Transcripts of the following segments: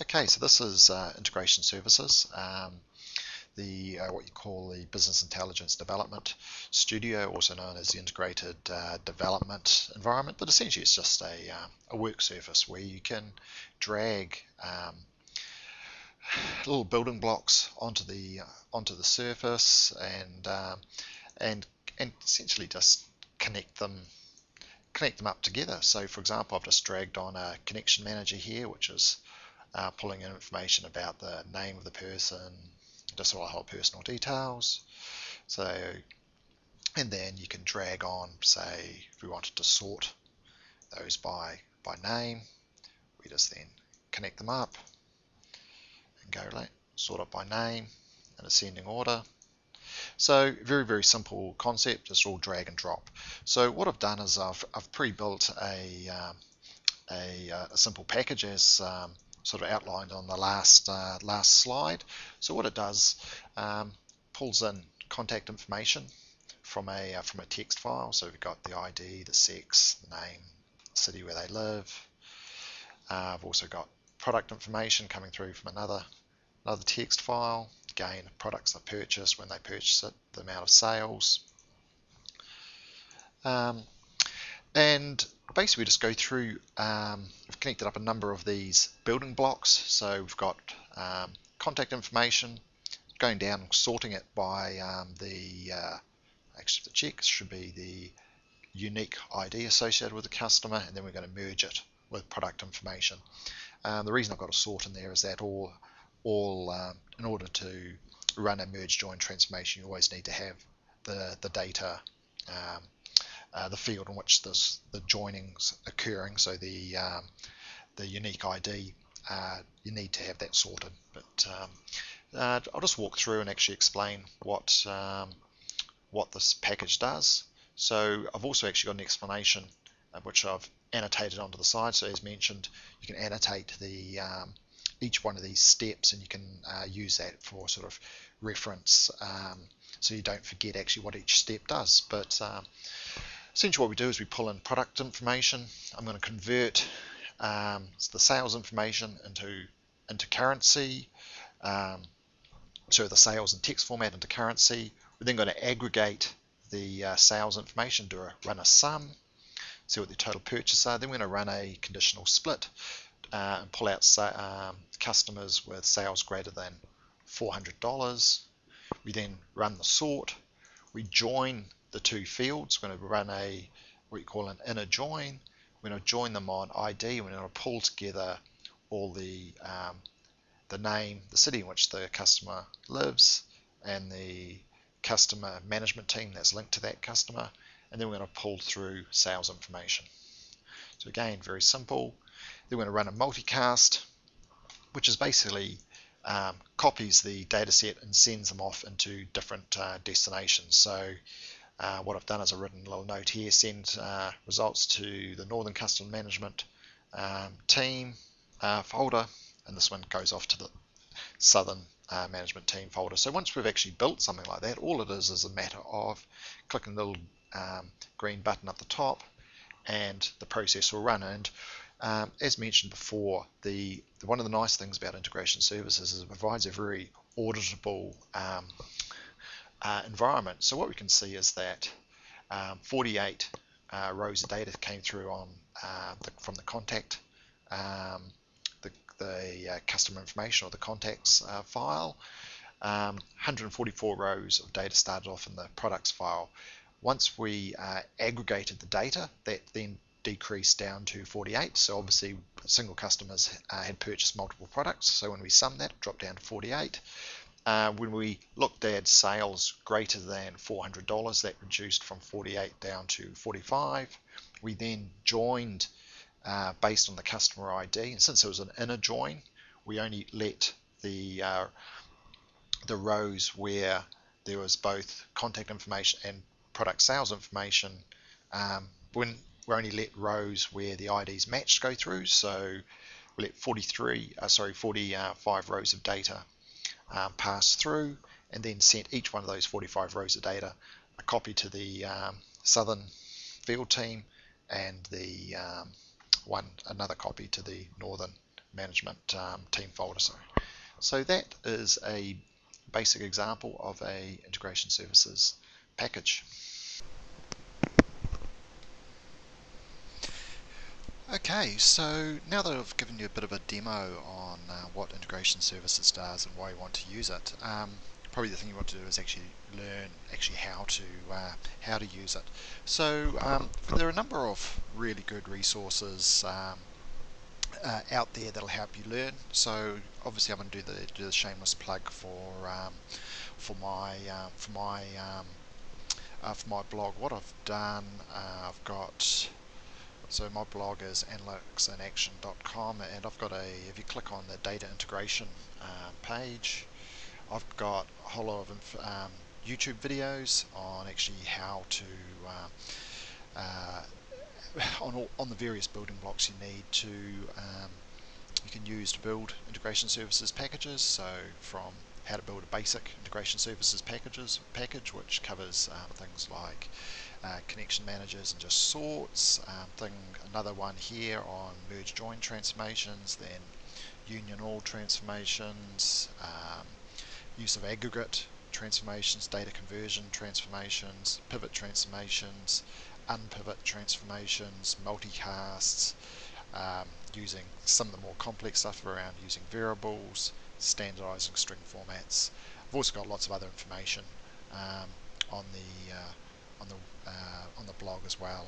Okay, so this is integration services, what you call the business intelligence development studio, also known as the integrated development environment. But essentially, it's just a work surface where you can drag little building blocks onto the surface and essentially just connect them up together. So, for example, I've just dragged on a connection manager here, which is pulling in information about the name of the person, just all the whole personal details. So, and then you can drag on, say, if we wanted to sort those by name, we just then connect them up and go like sort it by name in ascending order. So very, very simple concept. It's all drag and drop. So what I've done is I've pre-built a simple package as sort of outlined on the last slide. So what it does, pulls in contact information from a text file. So we've got the ID, the sex, the name, city where they live. I've also got product information coming through from another text file. Again, products they purchase, when they purchase it, the amount of sales. And basically we just go through, we've connected up a number of these building blocks. So we've got contact information, going down and sorting it by actually the check should be the unique ID associated with the customer, and then we're going to merge it with product information. The reason I've got a sort in there is that all in order to run a merge join transformation, you always need to have the data, the field in which the joining's occurring. So the unique ID, you need to have that sorted. But I'll just walk through and actually explain what this package does. So I've also actually got an explanation which I've annotated onto the side. So as mentioned, you can annotate the each one of these steps, and you can use that for sort of reference, so you don't forget actually what each step does. But essentially what we do is we pull in product information. I'm going to convert the sales information into currency, so the sales in text format into currency. We're then going to aggregate the sales information, run a sum, see what the total purchases are. Then we're going to run a conditional split and pull out customers with sales greater than $400. We then run the sort. We join the two fields. We're going to run what you call an inner join. We're going to join them on ID. We're going to pull together all the name, the city in which the customer lives, and the customer management team that's linked to that customer. And then we're going to pull through sales information. So again, very simple. Then we're going to run a multicast, which is basically copies the data set and sends them off into different destinations. So what I've done is I've written a little note here, send results to the Northern Customer Management team folder, and this one goes off to the Southern Management team folder. So once we've actually built something like that, all it is a matter of clicking the little green button at the top, and the process will run. And as mentioned before, one of the nice things about integration services is it provides a very auditable environment. So what we can see is that 48 rows of data came through on from the contact, the customer information or the contacts file. 144 rows of data started off in the products file. Once we aggregated the data, that then decreased down to 48. So obviously single customers had purchased multiple products, so when we sum that, it dropped down to 48. When we looked at sales greater than $400, that reduced from 48 down to 45. We then joined based on the customer ID, and since it was an inner join, we only let the rows where there was both contact information and product sales information, we only let rows where the IDs matched go through. So we let 45 rows of data pass through, and then sent each one of those 45 rows of data a copy to the Southern field team, and another copy to the Northern management team folder. So that is a basic example of a integration services package. Okay, so now that I've given you a bit of a demo on what integration services does and why you want to use it, probably the thing you want to do is actually learn how to use it. So there are a number of really good resources out there that'll help you learn. So obviously I'm going to do the shameless plug for my blog. What I've done, so my blog is analyticsinaction.com, and I've got if you click on the data integration page, I've got a whole lot of YouTube videos on actually how to on the various building blocks you need to you can use to build integration services packages. So from how to build a basic integration services package, which covers things like Connection Managers and just sorts, another one here on Merge Join transformations, then Union All transformations, use of aggregate transformations, Data Conversion transformations, Pivot transformations, Unpivot transformations, Multicasts, using some of the more complex stuff around using variables, standardizing string formats. I've also got lots of other information on the blog as well,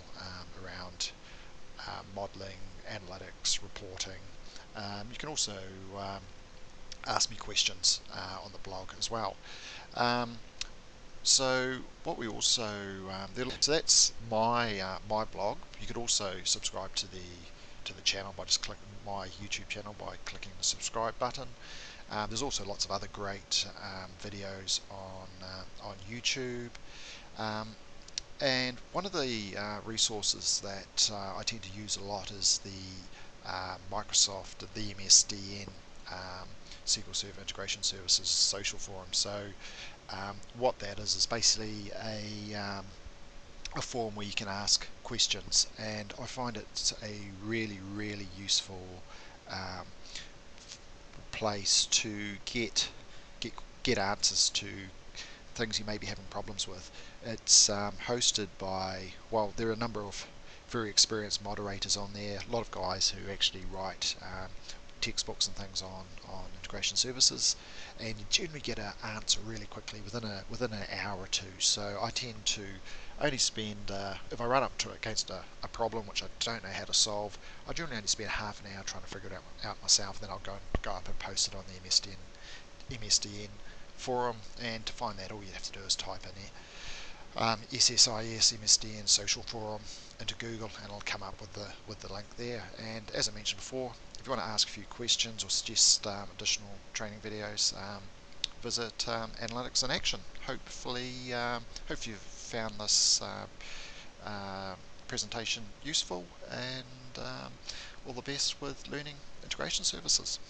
around modeling, analytics, reporting. You can also ask me questions on the blog as well. So what we also so that's my my blog. You could also subscribe to the channel by just clicking my YouTube channel by clicking the subscribe button. There's also lots of other great videos on YouTube. And one of the resources that I tend to use a lot is the MSDN, SQL Server Integration Services social forum. So what that is basically a forum where you can ask questions, and I find it's a really useful place to get answers to things you may be having problems with. It's hosted by, well, there are a number of very experienced moderators on there, a lot of guys who actually write textbooks and things on integration services, and you generally get an answer really quickly within an hour or two. So I tend to only spend, if I run up against a problem which I don't know how to solve, I generally only spend half an hour trying to figure it out myself, then I'll go up and post it on the MSDN forum. And to find that, all you have to do is type in there SSIS MSDN social forum into Google, and it'll come up with the link there. And as I mentioned before, if you want to ask a few questions or suggest additional training videos, visit Analytics in Action. Hopefully you've found this presentation useful, and all the best with learning integration services.